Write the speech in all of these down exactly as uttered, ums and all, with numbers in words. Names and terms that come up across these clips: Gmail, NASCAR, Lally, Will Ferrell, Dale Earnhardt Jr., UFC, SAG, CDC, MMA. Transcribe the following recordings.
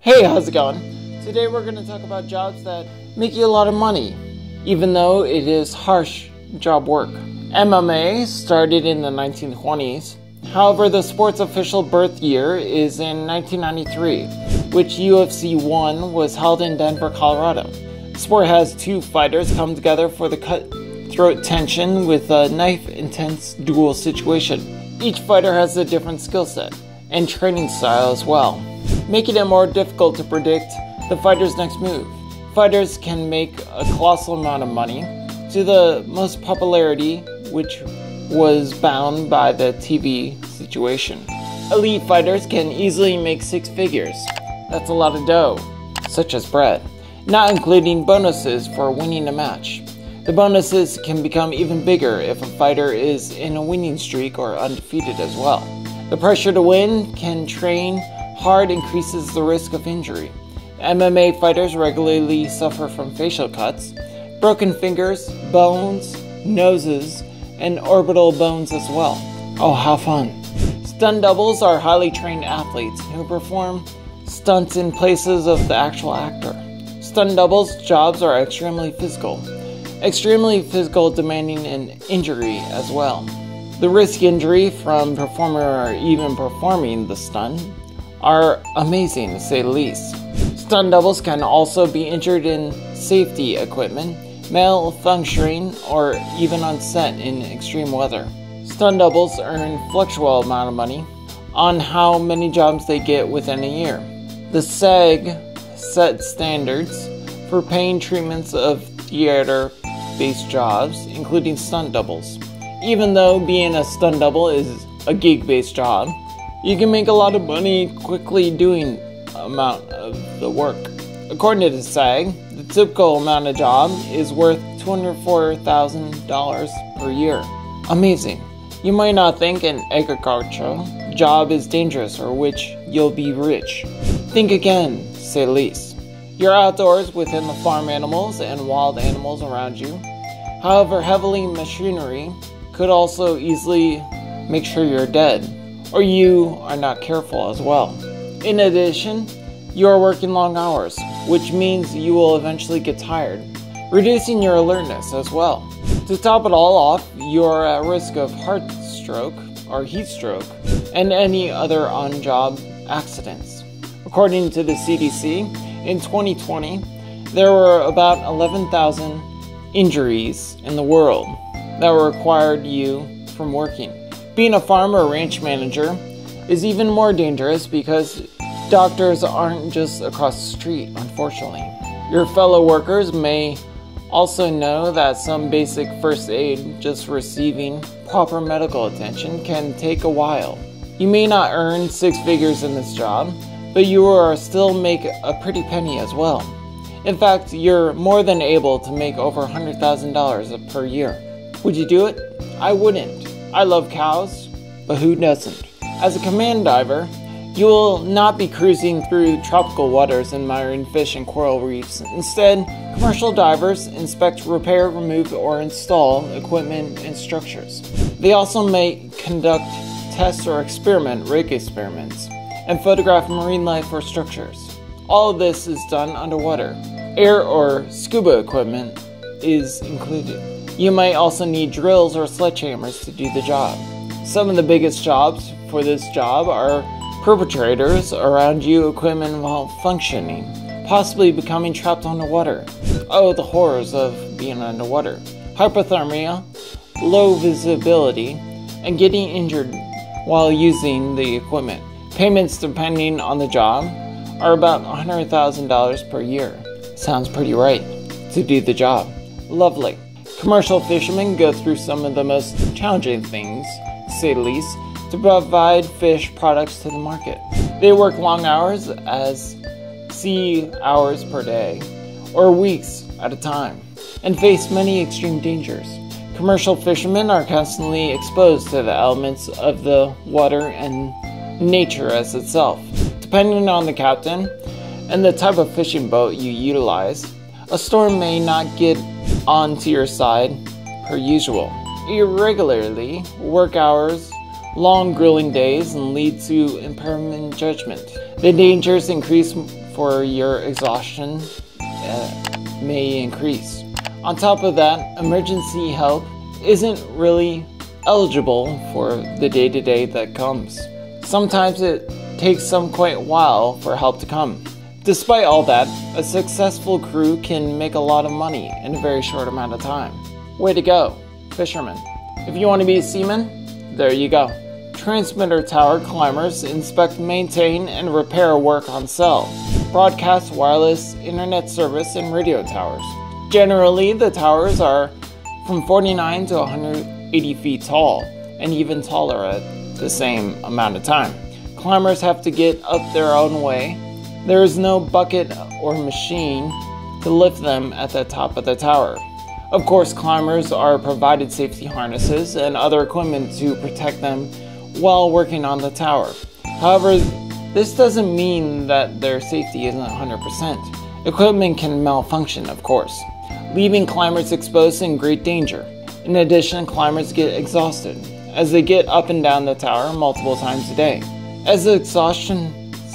Hey, how's it going? Today we're going to talk about jobs that make you a lot of money, even though it is harsh job work. M M A started in the nineteen twenties, however the sport's official birth year is in nineteen ninety-three, which U F C one was held in Denver, Colorado. The sport has two fighters come together for the cutthroat tension with a knife-intense duel situation. Each fighter has a different skill set and training style as well, making it more difficult to predict the fighter's next move. Fighters can make a colossal amount of money to the most popularity, which was bound by the T V situation. Elite fighters can easily make six figures. That's a lot of dough, such as bread, not including bonuses for winning a match. The bonuses can become even bigger if a fighter is in a winning streak or undefeated as well. The pressure to win can train hard increases the risk of injury. M M A fighters regularly suffer from facial cuts, broken fingers, bones, noses, and orbital bones as well. Oh, how fun. Stunt doubles are highly trained athletes who perform stunts in places of the actual actor. Stunt doubles' jobs are extremely physical, extremely physical demanding an injury as well. The risk injury from performer or even performing the stunt are amazing to say the least. Stunt doubles can also be injured in safety equipment, malfunctioning, or even on set in extreme weather. Stunt doubles earn fluctuable amount of money on how many jobs they get within a year. The SAG set standards for paying treatments of theater-based jobs, including stunt doubles. Even though being a stunt double is a gig-based job, you can make a lot of money quickly doing amount of the work. According to the SAG, the typical amount of job is worth two hundred four thousand dollars per year. Amazing. You might not think an agricultural job is dangerous or which you'll be rich. Think again, say the least. You're outdoors within the farm animals and wild animals around you. However, heavily machinery could also easily make sure you're dead, or you are not careful as well. In addition, you are working long hours, which means you will eventually get tired, reducing your alertness as well. To top it all off, you are at risk of heart stroke or heat stroke and any other on-job accidents. According to the C D C, in twenty twenty, there were about eleven thousand injuries in the world that required you from working. Being a farmer or ranch manager is even more dangerous because doctors aren't just across the street, unfortunately. Your fellow workers may also know that some basic first aid, just receiving proper medical attention, can take a while. You may not earn six figures in this job, but you are still make a pretty penny as well. In fact, you're more than able to make over one hundred thousand dollars per year. Would you do it? I wouldn't. I love cows, but who doesn't? As a command diver, you will not be cruising through tropical waters admiring fish and coral reefs. Instead, commercial divers inspect, repair, remove, or install equipment and structures. They also may conduct tests or experiment, rig experiments, and photograph marine life or structures. All of this is done underwater. Air or scuba equipment is included. You might also need drills or sledgehammers to do the job. Some of the biggest jobs for this job are perpetrators around you, equipment malfunctioning, possibly becoming trapped underwater. Oh, the horrors of being underwater. Hypothermia, low visibility, and getting injured while using the equipment. Payments depending on the job are about one hundred thousand dollars per year. Sounds pretty right to do the job. Lovely. Commercial fishermen go through some of the most challenging things, to say the least, to provide fish products to the market. They work long hours as sea hours per day, or weeks at a time, and face many extreme dangers. Commercial fishermen are constantly exposed to the elements of the water and nature as itself. Depending on the captain and the type of fishing boat you utilize, a storm may not get onto your side per usual. Irregularly work hours, long grilling days, and lead to impairment judgment. The dangers increase for your exhaustion uh, may increase. On top of that, emergency help isn't really eligible for the day-to-day that comes. Sometimes it takes some quite a while for help to come. Despite all that, a successful crew can make a lot of money in a very short amount of time. Way to go, fishermen. If you want to be a seaman, there you go. Transmitter tower climbers inspect, maintain, and repair work on cell, broadcast, wireless, internet service, and radio towers. Generally, the towers are from forty-nine to one hundred eighty feet tall, and even taller at the same amount of time. Climbers have to get up their own way. There is no bucket or machine to lift them at the top of the tower. Of course, climbers are provided safety harnesses and other equipment to protect them while working on the tower. However, this doesn't mean that their safety isn't one hundred percent. Equipment can malfunction, of course, leaving climbers exposed in great danger. In addition, climbers get exhausted as they get up and down the tower multiple times a day. As the exhaustion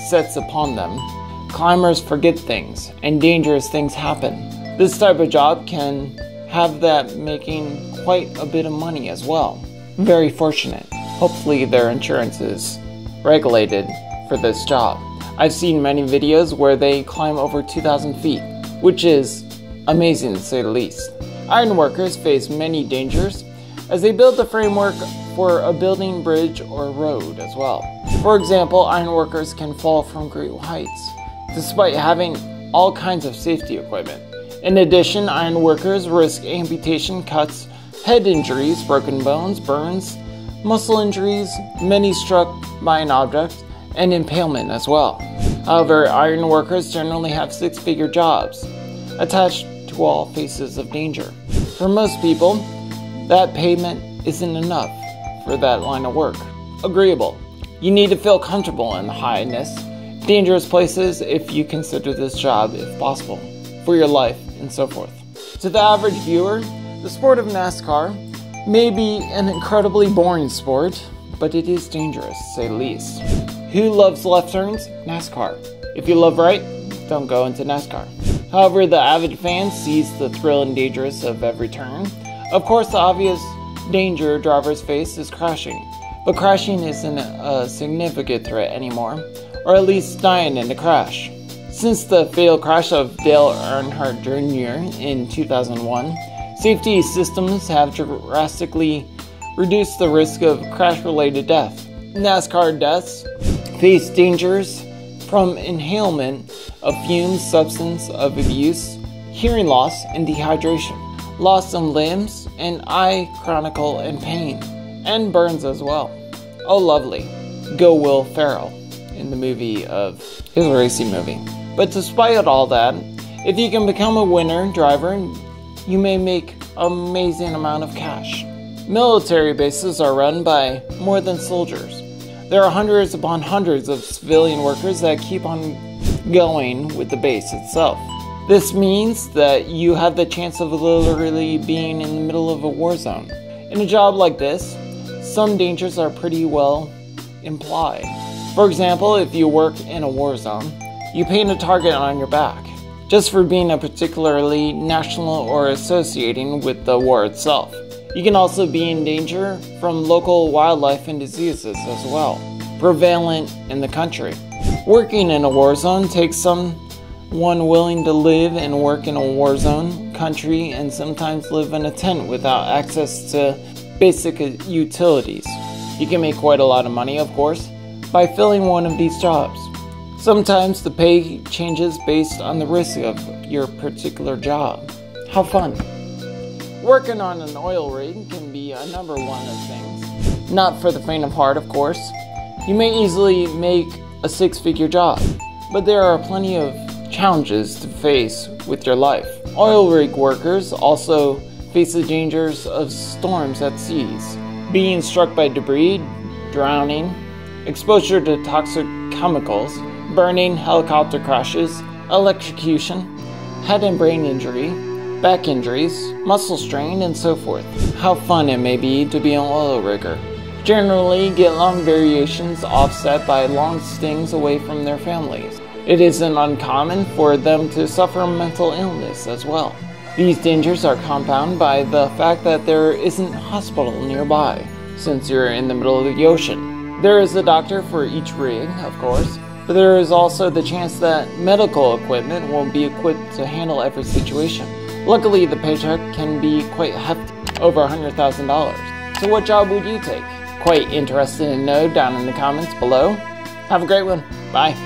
sets upon them, climbers forget things, and dangerous things happen. This type of job can have that making quite a bit of money as well. Very fortunate. Hopefully their insurance is regulated for this job. I've seen many videos where they climb over two thousand feet, which is amazing to say the least. Iron workers face many dangers as they build the framework for a building, bridge, or road as well. For example, iron workers can fall from great heights, despite having all kinds of safety equipment. In addition, iron workers risk amputation, cuts, head injuries, broken bones, burns, muscle injuries, many struck by an object, and impalement as well. However, iron workers generally have six-figure jobs attached to all faces of danger. For most people, that payment isn't enough for that line of work. Agreeable. You need to feel comfortable in the highness, dangerous places if you consider this job, if possible, for your life and so forth. To the average viewer, the sport of NASCAR may be an incredibly boring sport, but it is dangerous, to say the least. Who loves left turns? NASCAR. If you love right, don't go into NASCAR. However, the avid fan sees the thrill and dangerous of every turn. Of course, the obvious danger drivers face is crashing, but crashing isn't a significant threat anymore, or at least dying in a crash. Since the fatal crash of Dale Earnhardt Junior in two thousand one, safety systems have drastically reduced the risk of crash-related death. NASCAR deaths face dangers from inhalement of fumes, substance of abuse, hearing loss and dehydration, loss of limbs and eye, chronic and pain, and burns as well. Oh lovely, go Will Ferrell in the movie of his racing movie. But despite all that, if you can become a winner driver, you may make an amazing amount of cash. Military bases are run by more than soldiers. There are hundreds upon hundreds of civilian workers that keep on going with the base itself. This means that you have the chance of literally being in the middle of a war zone. In a job like this, some dangers are pretty well implied. For example, if you work in a war zone, you paint a target on your back, just for being a particularly national or associating with the war itself. You can also be in danger from local wildlife and diseases as well, prevalent in the country. Working in a war zone takes someone willing to live and work in a war zone country and sometimes live in a tent without access to basic utilities. You can make quite a lot of money, of course, by filling one of these jobs. Sometimes the pay changes based on the risk of your particular job. How fun. Working on an oil rig can be a number one of things. Not for the faint of heart, of course. You may easily make a six-figure job, but there are plenty of challenges to face with your life. Oil rig workers also face the dangers of storms at seas, being struck by debris, drowning, exposure to toxic chemicals, burning, helicopter crashes, electrocution, head and brain injury, back injuries, muscle strain, and so forth. How fun it may be to be an oil rigger. generally get long variations offset by long stings away from their families. It isn't uncommon for them to suffer mental illness as well. These dangers are compounded by the fact that there isn't a hospital nearby, since you're in the middle of the ocean. There is a doctor for each rig, of course, but there is also the chance that medical equipment won't be equipped to handle every situation. Luckily, the paycheck can be quite hefty, over one hundred thousand dollars. So what job would you take? Quite interested to know down in the comments below. Have a great one. Bye.